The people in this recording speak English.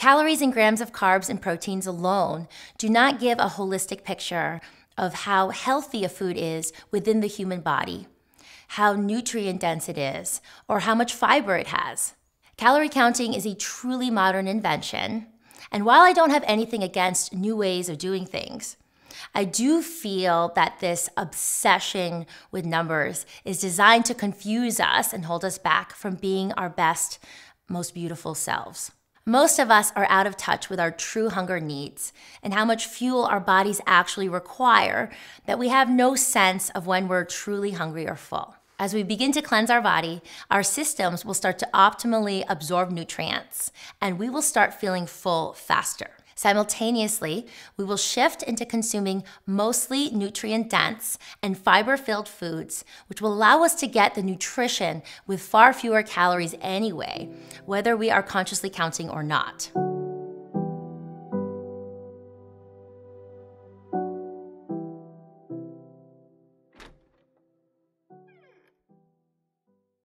Calories and grams of carbs and proteins alone do not give a holistic picture of how healthy a food is within the human body, how nutrient dense it is, or how much fiber it has. Calorie counting is a truly modern invention, and while I don't have anything against new ways of doing things, I do feel that this obsession with numbers is designed to confuse us and hold us back from being our best, most beautiful selves. Most of us are out of touch with our true hunger needs and how much fuel our bodies actually require that we have no sense of when we're truly hungry or full. As we begin to cleanse our body, our systems will start to optimally absorb nutrients, and we will start feeling full faster. Simultaneously, we will shift into consuming mostly nutrient-dense and fiber-filled foods, which will allow us to get the nutrition with far fewer calories anyway, whether we are consciously counting or not.